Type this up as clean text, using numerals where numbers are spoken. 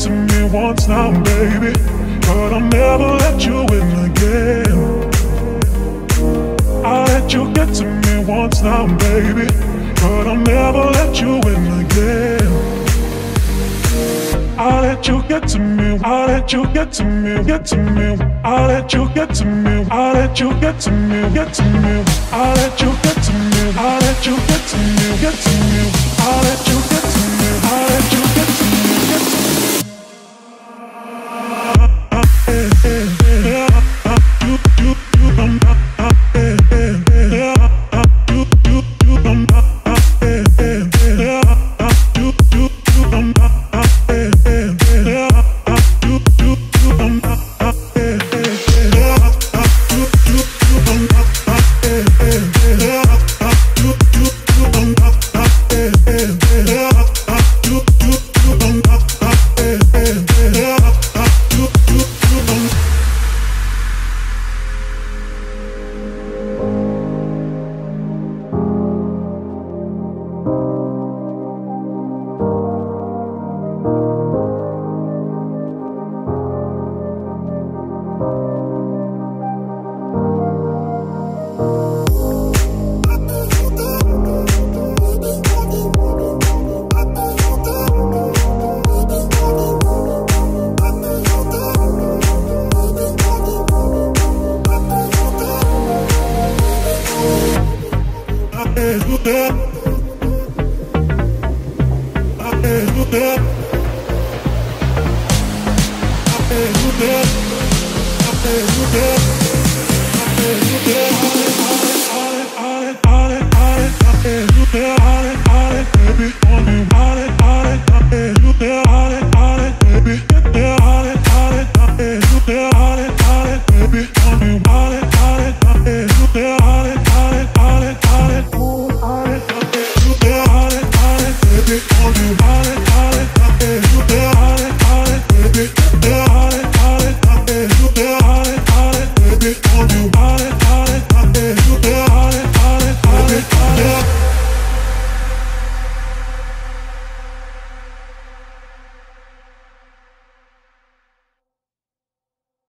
to me once now, baby, but I'll never let you in again. I let you get to me once now, baby, but I'll never let you in again. I let you get to me, I let you get to me, get to me. I let you get to me, I let you get to me, get to me. I let you get to me, I let you get to me, get to me. I let you get to me, I let you get to me, get to me. You don't know. All you